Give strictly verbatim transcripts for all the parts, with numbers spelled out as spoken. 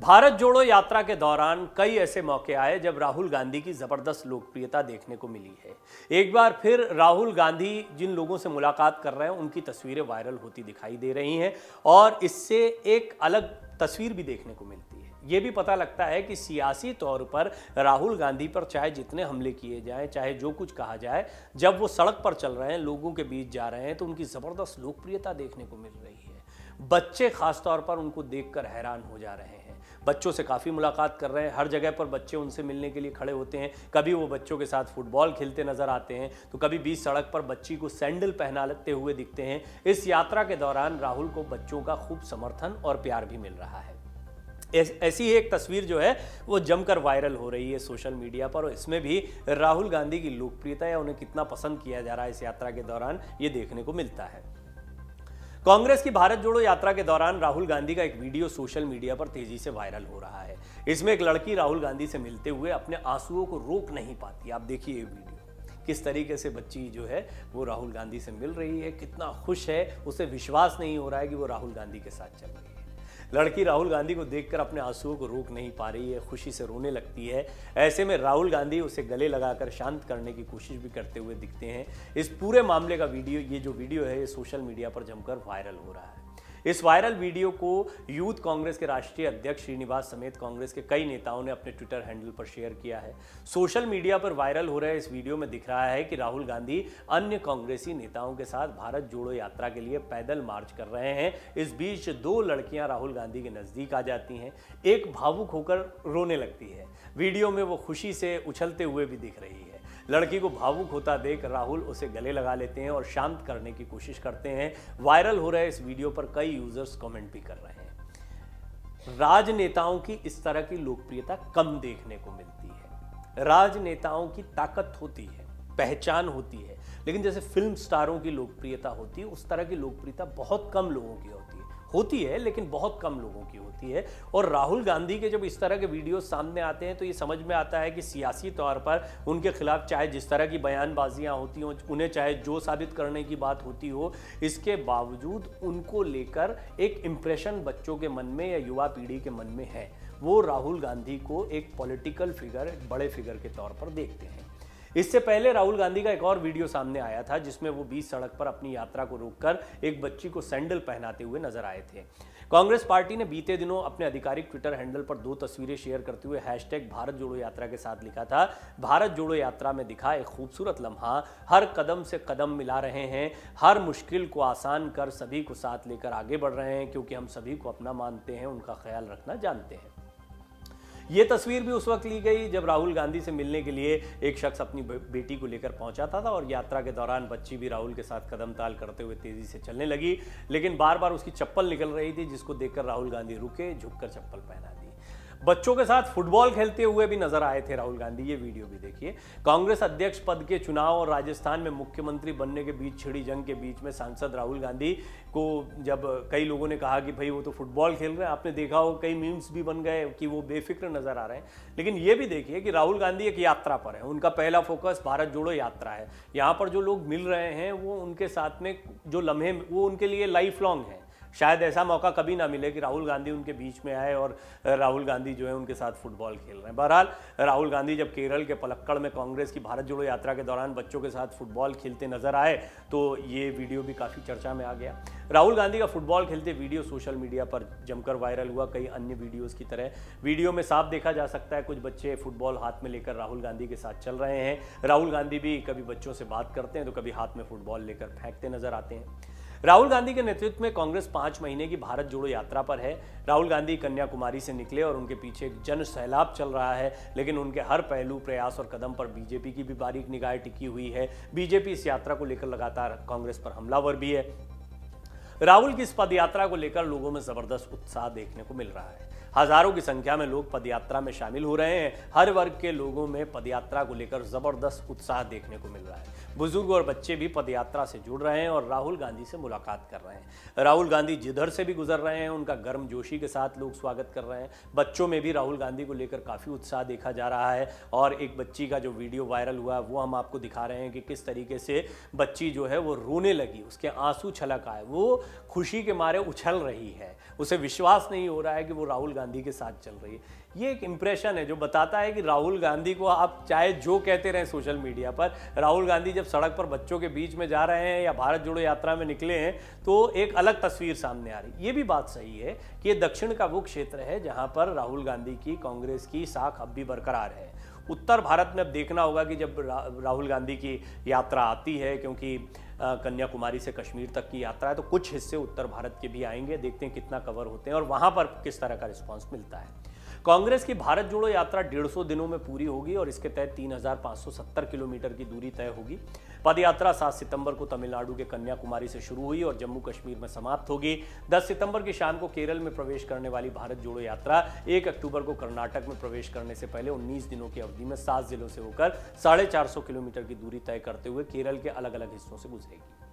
भारत जोड़ो यात्रा के दौरान कई ऐसे मौके आए जब राहुल गांधी की ज़बरदस्त लोकप्रियता देखने को मिली है। एक बार फिर राहुल गांधी जिन लोगों से मुलाकात कर रहे हैं उनकी तस्वीरें वायरल होती दिखाई दे रही हैं और इससे एक अलग तस्वीर भी देखने को मिलती है। ये भी पता लगता है कि सियासी तौर पर राहुल गांधी पर चाहे जितने हमले किए जाएं, चाहे जो कुछ कहा जाए, जब वो सड़क पर चल रहे हैं, लोगों के बीच जा रहे हैं तो उनकी ज़बरदस्त लोकप्रियता देखने को मिल रही है। बच्चे खासतौर पर उनको देखकर हैरान हो जा रहे हैं, बच्चों से काफ़ी मुलाकात कर रहे हैं, हर जगह पर बच्चे उनसे मिलने के लिए खड़े होते हैं। कभी वो बच्चों के साथ फुटबॉल खेलते नजर आते हैं तो कभी बीच सड़क पर बच्ची को सैंडल पहनाते हुए दिखते हैं। इस यात्रा के दौरान राहुल को बच्चों का खूब समर्थन और प्यार भी मिल रहा है। ऐसी ही एक तस्वीर जो है वो जमकर वायरल हो रही है सोशल मीडिया पर और इसमें भी राहुल गांधी की लोकप्रियता या उन्हें कितना पसंद किया जा रहा है इस यात्रा के दौरान ये देखने को मिलता है। कांग्रेस की भारत जोड़ो यात्रा के दौरान राहुल गांधी का एक वीडियो सोशल मीडिया पर तेजी से वायरल हो रहा है। इसमें एक लड़की राहुल गांधी से मिलते हुए अपने आंसुओं को रोक नहीं पाती। आप देखिए ये वीडियो, किस तरीके से बच्ची जो है वो राहुल गांधी से मिल रही है, कितना खुश है, उसे विश्वास नहीं हो रहा है कि वो राहुल गांधी के साथ चल रही है। लड़की राहुल गांधी को देखकर अपने आंसुओं को रोक नहीं पा रही है, खुशी से रोने लगती है। ऐसे में राहुल गांधी उसे गले लगाकर शांत करने की कोशिश भी करते हुए दिखते हैं। इस पूरे मामले का वीडियो, ये जो वीडियो है, ये सोशल मीडिया पर जमकर वायरल हो रहा है। इस वायरल वीडियो को यूथ कांग्रेस के राष्ट्रीय अध्यक्ष श्रीनिवास समेत कांग्रेस के कई नेताओं ने अपने ट्विटर हैंडल पर शेयर किया है। सोशल मीडिया पर वायरल हो रहे इस वीडियो में दिख रहा है कि राहुल गांधी अन्य कांग्रेसी नेताओं के साथ भारत जोड़ो यात्रा के लिए पैदल मार्च कर रहे हैं। इस बीच दो लड़कियां राहुल गांधी के नज़दीक आ जाती हैं, एक भावुक होकर रोने लगती है। वीडियो में वो खुशी से उछलते हुए भी दिख रही है। लड़की को भावुक होता देख राहुल उसे गले लगा लेते हैं और शांत करने की कोशिश करते हैं। वायरल हो रहे इस वीडियो पर कई यूजर्स कमेंट भी कर रहे हैं। राजनेताओं की इस तरह की लोकप्रियता कम देखने को मिलती है। राजनेताओं की ताकत होती है, पहचान होती है, लेकिन जैसे फिल्म स्टारों की लोकप्रियता होती है उस तरह की लोकप्रियता बहुत कम लोगों की होती है होती है लेकिन बहुत कम लोगों की होती है। और राहुल गांधी के जब इस तरह के वीडियो सामने आते हैं तो ये समझ में आता है कि सियासी तौर पर उनके खिलाफ चाहे जिस तरह की बयानबाजियां होती हों, उन्हें चाहे जो साबित करने की बात होती हो, इसके बावजूद उनको लेकर एक इम्प्रेशन बच्चों के मन में या युवा पीढ़ी के मन में है। वो राहुल गांधी को एक पॉलिटिकल फिगर, एक बड़े फिगर के तौर पर देखते हैं। इससे पहले राहुल गांधी का एक और वीडियो सामने आया था जिसमें वो बीच सड़क पर अपनी यात्रा को रोककर एक बच्ची को सैंडल पहनाते हुए नजर आए थे। कांग्रेस पार्टी ने बीते दिनों अपने आधिकारिक ट्विटर हैंडल पर दो तस्वीरें शेयर करते हुए हैशटैग भारत जोड़ो यात्रा के साथ लिखा था, भारत जोड़ो यात्रा में दिखा एक खूबसूरत लम्हा, हर कदम से कदम मिला रहे हैं, हर मुश्किल को आसान कर सभी को साथ लेकर आगे बढ़ रहे हैं, क्योंकि हम सभी को अपना मानते हैं, उनका ख्याल रखना जानते हैं। ये तस्वीर भी उस वक्त ली गई जब राहुल गांधी से मिलने के लिए एक शख्स अपनी बेटी को लेकर पहुंचा था, था और यात्रा के दौरान बच्ची भी राहुल के साथ कदम ताल करते हुए तेजी से चलने लगी, लेकिन बार बार उसकी चप्पल निकल रही थी जिसको देखकर राहुल गांधी रुके, झुककर चप्पल पहना दी। बच्चों के साथ फुटबॉल खेलते हुए भी नजर आए थे राहुल गांधी, ये वीडियो भी देखिए। कांग्रेस अध्यक्ष पद के चुनाव और राजस्थान में मुख्यमंत्री बनने के बीच छिड़ी जंग के बीच में सांसद राहुल गांधी को जब कई लोगों ने कहा कि भाई वो तो फुटबॉल खेल रहे हैं, आपने देखा हो कई मीम्स भी बन गए कि वो बेफिक्र नजर आ रहे हैं। लेकिन ये भी देखिए कि राहुल गांधी एक यात्रा पर है, उनका पहला फोकस भारत जोड़ो यात्रा है। यहाँ पर जो लोग मिल रहे हैं वो उनके साथ में जो लम्हे वो उनके लिए लाइफ लॉन्ग है। शायद ऐसा मौका कभी ना मिले कि राहुल गांधी उनके बीच में आए और राहुल गांधी जो है उनके साथ फुटबॉल खेल रहे हैं। बहरहाल राहुल गांधी जब केरल के पलक्कड़ में कांग्रेस की भारत जोड़ो यात्रा के दौरान बच्चों के साथ फुटबॉल खेलते नजर आए तो ये वीडियो भी काफ़ी चर्चा में आ गया। राहुल गांधी का फुटबॉल खेलते वीडियो सोशल मीडिया पर जमकर वायरल हुआ, कई अन्य वीडियोज़ की तरह। वीडियो में साफ देखा जा सकता है कुछ बच्चे फुटबॉल हाथ में लेकर राहुल गांधी के साथ चल रहे हैं। राहुल गांधी भी कभी बच्चों से बात करते हैं तो कभी हाथ में फुटबॉल लेकर फेंकते नजर आते हैं। राहुल गांधी के नेतृत्व में कांग्रेस पाँच महीने की भारत जोड़ो यात्रा पर है। राहुल गांधी कन्याकुमारी से निकले और उनके पीछे एक जन सैलाब चल रहा है, लेकिन उनके हर पहलू, प्रयास और कदम पर बीजेपी की भी बारीक निगाह टिकी हुई है। बीजेपी इस यात्रा को लेकर लगातार कांग्रेस पर हमलावर भी है। राहुल की इस पदयात्रा को लेकर लोगों में जबरदस्त उत्साह देखने को मिल रहा है। हजारों की संख्या में लोग पदयात्रा में शामिल हो रहे हैं। हर वर्ग के लोगों में पदयात्रा को लेकर जबरदस्त उत्साह देखने को मिल रहा है। बुजुर्ग और बच्चे भी पदयात्रा से जुड़ रहे हैं और राहुल गांधी से मुलाकात कर रहे हैं। राहुल गांधी जिधर से भी गुजर रहे हैं उनका गर्म जोशी के साथ लोग स्वागत कर रहे हैं। बच्चों में भी राहुल गांधी को लेकर काफ़ी उत्साह देखा जा रहा है और एक बच्ची का जो वीडियो वायरल हुआ वो हम आपको दिखा रहे हैं कि किस तरीके से बच्ची जो है वो रोने लगी, उसके आंसू छलक आए, वो खुशी के मारे उछल रही है, उसे विश्वास नहीं हो रहा है कि वो राहुल गांधी के साथ चल रही है। ये एक इंप्रेशन है जो बताता है कि राहुल गांधी को आप चाहे जो कहते रहें सोशल मीडिया पर, राहुल गांधी जब सड़क पर बच्चों के बीच में जा रहे हैं या भारत जोड़ो यात्रा में निकले हैं तो एक अलग तस्वीर सामने आ रही है। ये भी बात सही है कि ये दक्षिण का वो क्षेत्र है जहां पर राहुल गांधी की कांग्रेस की साख अब भी बरकरार है। उत्तर भारत में अब देखना होगा कि जब राहुल गांधी की यात्रा आती है, क्योंकि कन्याकुमारी से कश्मीर तक की यात्रा है, तो कुछ हिस्से उत्तर भारत के भी आएंगे। देखते हैं कितना कवर होते हैं और वहाँ पर किस तरह का रिस्पॉन्स मिलता है। कांग्रेस की भारत जोड़ो यात्रा डेढ़ सौ दिनों में पूरी होगी और इसके तहत तीन हज़ार पाँच सौ सत्तर किलोमीटर की दूरी तय होगी। पदयात्रा सात सितंबर को तमिलनाडु के कन्याकुमारी से शुरू हुई और जम्मू कश्मीर में समाप्त होगी। दस सितंबर की शाम को केरल में प्रवेश करने वाली भारत जोड़ो यात्रा एक अक्टूबर को कर्नाटक में प्रवेश करने से पहले उन्नीस दिनों की अवधि में सात जिलों से होकर साढ़े चार सौ किलोमीटर की दूरी तय करते हुए केरल के अलग अलग हिस्सों से गुजरेगी।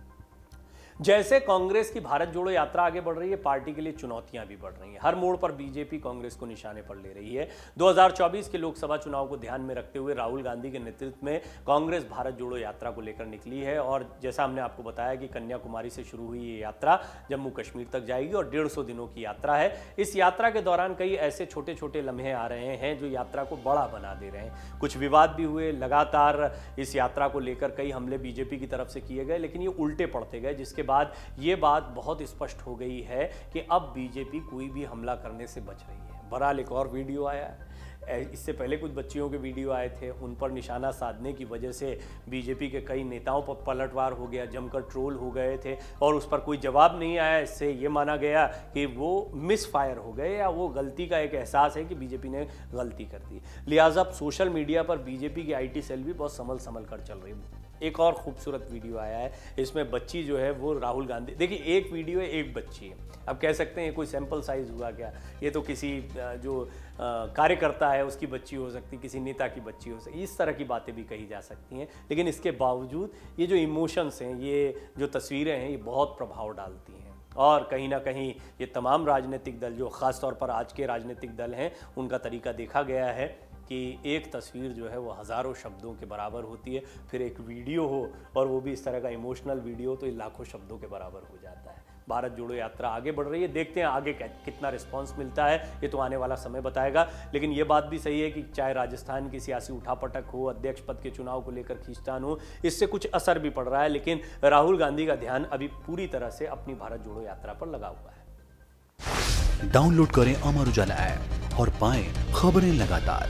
जैसे कांग्रेस की भारत जोड़ो यात्रा आगे बढ़ रही है, पार्टी के लिए चुनौतियां भी बढ़ रही हैं। हर मोड़ पर बीजेपी कांग्रेस को निशाने पर ले रही है। दो हज़ार चौबीस के लोकसभा चुनाव को ध्यान में रखते हुए राहुल गांधी के नेतृत्व में कांग्रेस भारत जोड़ो यात्रा को लेकर निकली है और जैसा हमने आपको बताया कि कन्याकुमारी से शुरू हुई ये यात्रा जम्मू कश्मीर तक जाएगी और डेढ़ सौ दिनों की यात्रा है। इस यात्रा के दौरान कई ऐसे छोटे छोटे लम्हे आ रहे हैं जो यात्रा को बड़ा बना दे रहे हैं। कुछ विवाद भी हुए, लगातार इस यात्रा को लेकर कई हमले बीजेपी की तरफ से किए गए, लेकिन ये उल्टे पड़ते गए, जिसके बाद ये बात बहुत स्पष्ट हो गई है कि अब बीजेपी कोई भी हमला करने से बच रही है। बहरहाल एक और वीडियो आया है, इससे पहले कुछ बच्चियों के वीडियो आए थे, उन पर निशाना साधने की वजह से बीजेपी के कई नेताओं पर पलटवार हो गया, जमकर ट्रोल हो गए थे और उस पर कोई जवाब नहीं आया। इससे ये माना गया कि वो मिस फायर हो गए या वो गलती का एक एहसास है कि बीजेपी ने गलती कर दी। लिहाजा अब सोशल मीडिया पर बीजेपी की आई टी सेल भी बहुत संभल संभल कर चल रही है। एक और खूबसूरत वीडियो आया है, इसमें बच्ची जो है वो राहुल गांधी, देखिए एक वीडियो है एक बच्ची है, अब कह सकते हैं कोई सैंपल साइज हुआ क्या, ये तो किसी जो कार्यकर्ता है उसकी बच्ची हो सकती, किसी नेता की बच्ची हो सकती, इस तरह की बातें भी कही जा सकती हैं। लेकिन इसके बावजूद ये जो इमोशंस हैं, ये जो तस्वीरें हैं, ये बहुत प्रभाव डालती हैं और कहीं ना कहीं ये तमाम राजनीतिक दल, जो ख़ास तौर पर आज के राजनीतिक दल हैं, उनका तरीका देखा गया है कि एक तस्वीर जो है वो हज़ारों शब्दों के बराबर होती है, फिर एक वीडियो हो और वो भी इस तरह का इमोशनल वीडियो, तो ये लाखों शब्दों के बराबर हो जाता है। भारत जोड़ो यात्रा आगे बढ़ रही है, देखते हैं आगे कितना रिस्पांस मिलता है, ये तो आने वाला समय बताएगा। लेकिन ये बात भी सही है कि चाहे राजस्थान की सियासी उठापटक हो, अध्यक्ष पद के चुनाव को लेकर खींचतान हो, इससे कुछ असर भी पड़ रहा है, लेकिन राहुल गांधी का ध्यान अभी पूरी तरह से अपनी भारत जोड़ो यात्रा पर लगा हुआ है। डाउनलोड करें अमर उजाला ऐप और पाएं खबरें लगातार।